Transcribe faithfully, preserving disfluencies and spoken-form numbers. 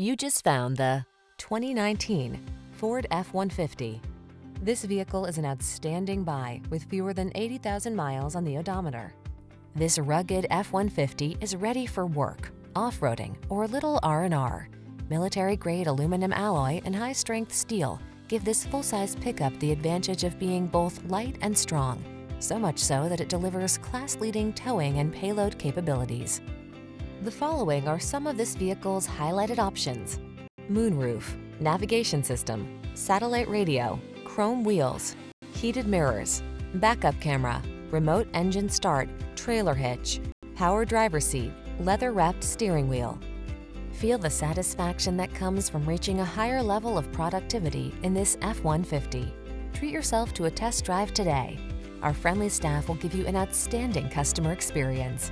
You just found the twenty nineteen Ford F one fifty. This vehicle is an outstanding buy with fewer than eighty thousand miles on the odometer. This rugged F one fifty is ready for work, off-roading, or a little R and R. Military-grade aluminum alloy and high-strength steel give this full-size pickup the advantage of being both light and strong, so much so that it delivers class-leading towing and payload capabilities. The following are some of this vehicle's highlighted options: moonroof, navigation system, satellite radio, chrome wheels, heated mirrors, backup camera, remote engine start, trailer hitch, power driver seat, leather-wrapped steering wheel. Feel the satisfaction that comes from reaching a higher level of productivity in this F one fifty. Treat yourself to a test drive today. Our friendly staff will give you an outstanding customer experience.